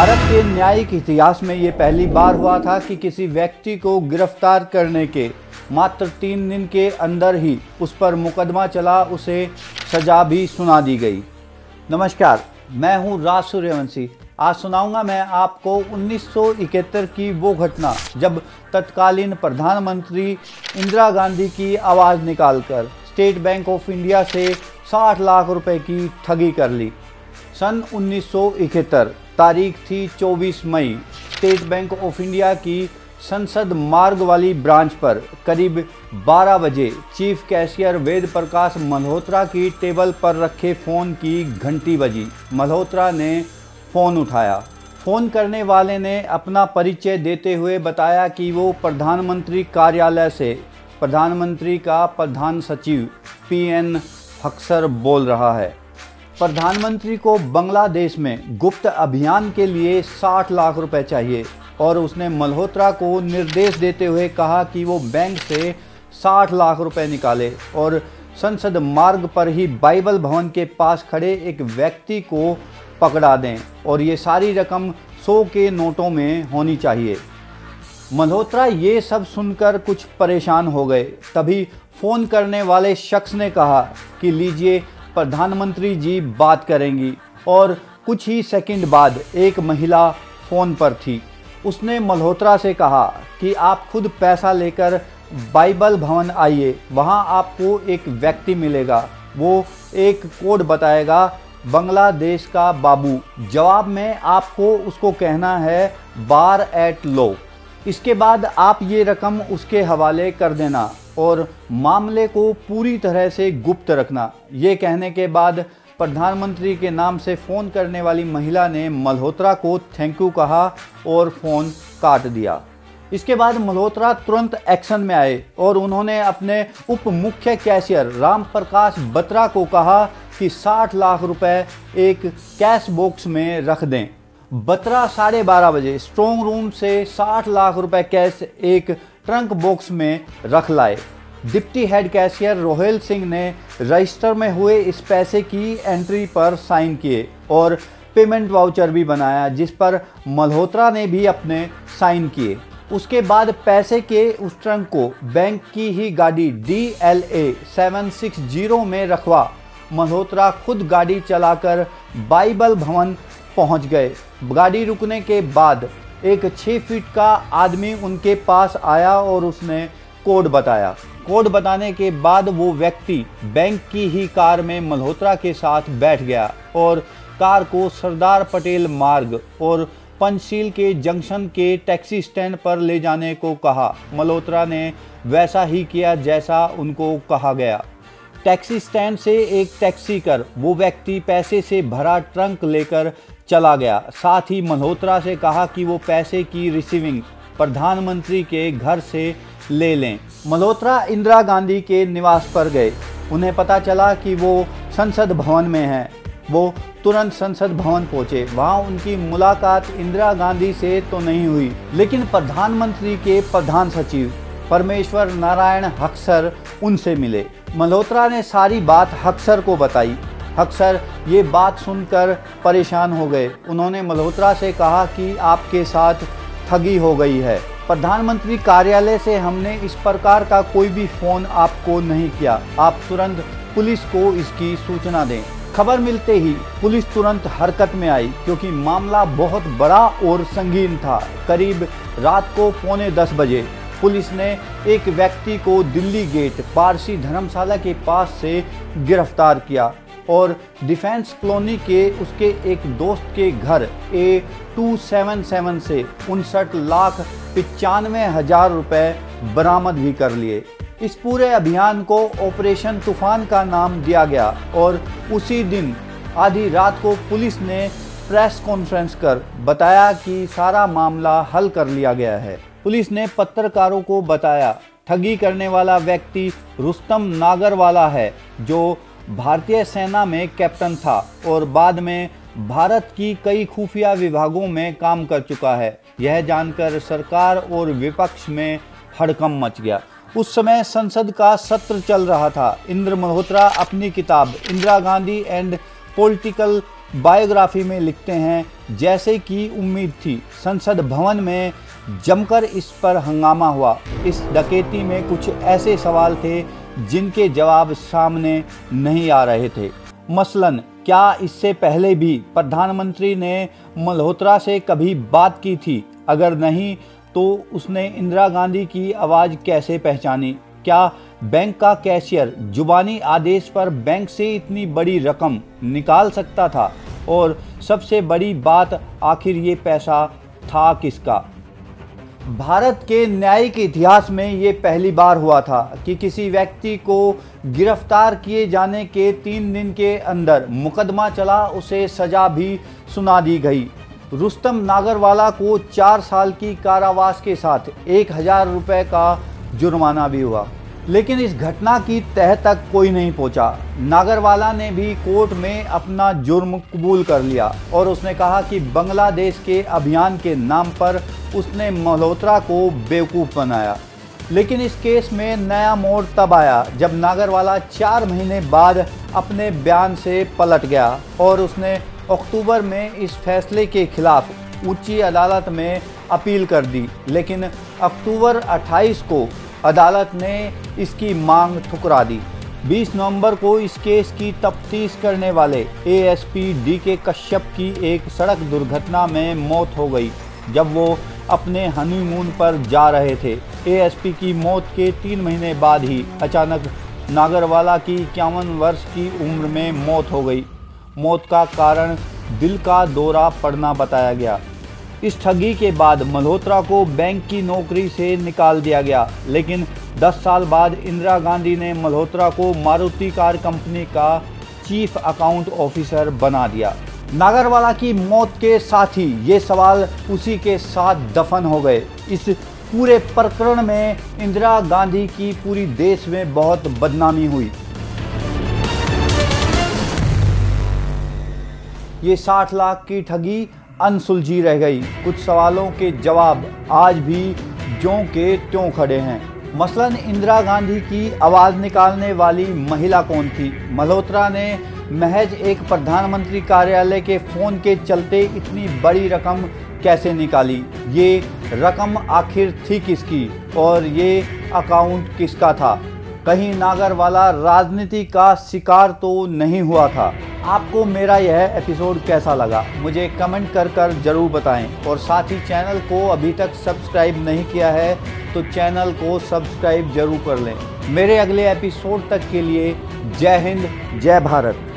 भारत के न्यायिक इतिहास में ये पहली बार हुआ था कि किसी व्यक्ति को गिरफ्तार करने के मात्र 3 दिन के अंदर ही उस पर मुकदमा चला, उसे सजा भी सुना दी गई। नमस्कार, मैं हूँ राज सूर्यवंशी। आज सुनाऊंगा मैं आपको 1971 की वो घटना जब तत्कालीन प्रधानमंत्री इंदिरा गांधी की आवाज़ निकालकर स्टेट बैंक ऑफ इंडिया से 60 लाख रुपए की ठगी कर ली। सन 1971, तारीख थी 24 मई। स्टेट बैंक ऑफ इंडिया की संसद मार्ग वाली ब्रांच पर करीब 12 बजे चीफ कैशियर वेद प्रकाश मल्होत्रा की टेबल पर रखे फ़ोन की घंटी बजी। मल्होत्रा ने फ़ोन उठाया। फ़ोन करने वाले ने अपना परिचय देते हुए बताया कि वो प्रधानमंत्री कार्यालय से प्रधानमंत्री का प्रधान सचिव पी.एन. हक्सर बोल रहा है। प्रधानमंत्री को बांग्लादेश में गुप्त अभियान के लिए 60 लाख रुपए चाहिए और उसने मल्होत्रा को निर्देश देते हुए कहा कि वो बैंक से 60 लाख रुपए निकाले और संसद मार्ग पर ही बाइबल भवन के पास खड़े एक व्यक्ति को पकड़ा दें और ये सारी रकम 100 के नोटों में होनी चाहिए। मल्होत्रा ये सब सुनकर कुछ परेशान हो गए। तभी फ़ोन करने वाले शख्स ने कहा कि लीजिए प्रधानमंत्री जी बात करेंगी, और कुछ ही सेकंड बाद एक महिला फ़ोन पर थी। उसने मल्होत्रा से कहा कि आप खुद पैसा लेकर बाइबल भवन आइए, वहाँ आपको एक व्यक्ति मिलेगा, वो एक कोड बताएगा बांग्लादेश का बाबू, जवाब में आपको उसको कहना है बार एट लो, इसके बाद आप ये रकम उसके हवाले कर देना और मामले को पूरी तरह से गुप्त रखना। ये कहने के बाद प्रधानमंत्री के नाम से फ़ोन करने वाली महिला ने मल्होत्रा को थैंक यू कहा और फ़ोन काट दिया। इसके बाद मल्होत्रा तुरंत एक्शन में आए और उन्होंने अपने उप मुख्य कैशियर रामप्रकाश बत्रा को कहा कि 60 लाख रुपए एक कैश बॉक्स में रख दें। बत्रा 12:30 बजे स्ट्रॉन्ग रूम से 60 लाख रुपए कैश एक ट्रंक बॉक्स में रख लाए। Deputy head cashier Rohel Singh ने रजिस्टर में हुए इस पैसे की एंट्री पर साइन किए और पेमेंट वाउचर भी बनाया, जिस पर मल्होत्रा ने भी अपने साइन किए। उसके बाद पैसे के उस ट्रंक को बैंक की ही गाड़ी DLA 760 में रखवा मल्होत्रा खुद गाड़ी चलाकर बाइबल भवन पहुंच गए। गाड़ी रुकने के बाद एक 6 फीट का आदमी उनके पास आया और उसने कोड बताया। कोड बताने के बाद वो व्यक्ति बैंक की ही कार में मल्होत्रा के साथ बैठ गया और कार को सरदार पटेल मार्ग और पंचशील के जंक्शन के टैक्सी स्टैंड पर ले जाने को कहा। मल्होत्रा ने वैसा ही किया जैसा उनको कहा गया। टैक्सी स्टैंड से एक टैक्सी कर वो व्यक्ति पैसे से भरा ट्रंक लेकर चला गया। साथ ही मल्होत्रा से कहा कि वो पैसे की रिसीविंग प्रधानमंत्री के घर से ले लें। मल्होत्रा इंदिरा गांधी के निवास पर गए। उन्हें पता चला कि वो संसद भवन में हैं। वो तुरंत संसद भवन पहुंचे। वहां उनकी मुलाकात इंदिरा गांधी से तो नहीं हुई, लेकिन प्रधानमंत्री के प्रधान सचिव परमेश्वर नारायण हक्सर उनसे मिले। मल्होत्रा ने सारी बात हक्सर को बताई। हक्सर ये बात सुनकर परेशान हो गए। उन्होंने मल्होत्रा से कहा कि आपके साथ ठगी हो गई है, प्रधानमंत्री कार्यालय से हमने इस प्रकार का कोई भी फ़ोन आपको नहीं किया, आप तुरंत पुलिस को इसकी सूचना दें। खबर मिलते ही पुलिस तुरंत हरकत में आई क्योंकि मामला बहुत बड़ा और संगीन था। करीब रात को 9:45 बजे पुलिस ने एक व्यक्ति को दिल्ली गेट पारसी धर्मशाला के पास से गिरफ्तार किया और डिफेंस कॉलोनी के उसके एक दोस्त के घर A277 से 59,95,000 रुपए बरामद भी कर लिए। इस पूरे अभियान को ऑपरेशन तूफान का नाम दिया गया और उसी दिन आधी रात को पुलिस ने प्रेस कॉन्फ्रेंस कर बताया कि सारा मामला हल कर लिया गया है। पुलिस ने पत्रकारों को बताया ठगी करने वाला व्यक्ति रुस्तम नागरवाला है, जो भारतीय सेना में कैप्टन था और बाद में भारत की कई खुफिया विभागों में काम कर चुका है। यह जानकर सरकार और विपक्ष में हड़कंप मच गया। उस समय संसद का सत्र चल रहा था। इंद्र मल्होत्रा अपनी किताब Indira Gandhi and political biography में लिखते हैं, जैसे कि उम्मीद थी संसद भवन में जमकर इस पर हंगामा हुआ। इस डकैती में कुछ ऐसे सवाल थे जिनके जवाब सामने नहीं आ रहे थे। मसलन, क्या इससे पहले भी प्रधानमंत्री ने मल्होत्रा से कभी बात की थी? अगर नहीं तो उसने इंदिरा गांधी की आवाज़ कैसे पहचानी? क्या बैंक का कैशियर जुबानी आदेश पर बैंक से इतनी बड़ी रकम निकाल सकता था? और सबसे बड़ी बात, आखिर ये पैसा था किसका? भारत के न्यायिक इतिहास में ये पहली बार हुआ था कि किसी व्यक्ति को गिरफ्तार किए जाने के 3 दिन के अंदर मुकदमा चला, उसे सज़ा भी सुना दी गई। रुस्तम नागरवाला को 4 साल की कारावास के साथ 1000 रुपये का जुर्माना भी हुआ, लेकिन इस घटना की तह तक कोई नहीं पहुंचा। नागरवाला ने भी कोर्ट में अपना जुर्म कबूल कर लिया और उसने कहा कि बांग्लादेश के अभियान के नाम पर उसने मल्होत्रा को बेवकूफ़ बनाया। लेकिन इस केस में नया मोड़ तब आया जब नागरवाला 4 महीने बाद अपने बयान से पलट गया और उसने अक्टूबर में इस फैसले के खिलाफ उच्च अदालत में अपील कर दी। लेकिन अक्टूबर 28 को अदालत ने इसकी मांग ठुकरा दी। 20 नवंबर को इस केस की तफ्तीश करने वाले एएसपी डीके कश्यप की एक सड़क दुर्घटना में मौत हो गई जब वो अपने हनीमून पर जा रहे थे। एएसपी की मौत के 3 महीने बाद ही अचानक नागरवाला की 51 वर्ष की उम्र में मौत हो गई। मौत का कारण दिल का दौरा पड़ना बताया गया। इस ठगी के बाद मल्होत्रा को बैंक की नौकरी से निकाल दिया गया, लेकिन 10 साल बाद इंदिरा गांधी ने मल्होत्रा को मारुति कार कंपनी का चीफ अकाउंट ऑफिसर बना दिया। नागरवाला की मौत के साथ ही ये सवाल उसी के साथ दफन हो गए। इस पूरे प्रकरण में इंदिरा गांधी की पूरी देश में बहुत बदनामी हुई। ये 60 लाख की ठगी अनसुलझी रह गई। कुछ सवालों के जवाब आज भी ज्यों के त्यों खड़े हैं। मसलन, इंदिरा गांधी की आवाज़ निकालने वाली महिला कौन थी? मल्होत्रा ने महज एक प्रधानमंत्री कार्यालय के फ़ोन के चलते इतनी बड़ी रकम कैसे निकाली? ये रकम आखिर थी किसकी और ये अकाउंट किसका था? कहीं नागरवाला राजनीति का शिकार तो नहीं हुआ था? आपको मेरा यह एपिसोड कैसा लगा, मुझे कमेंट कर ज़रूर बताएं। और साथ ही चैनल को अभी तक सब्सक्राइब नहीं किया है तो चैनल को सब्सक्राइब ज़रूर कर लें। मेरे अगले एपिसोड तक के लिए जय हिंद, जय भारत।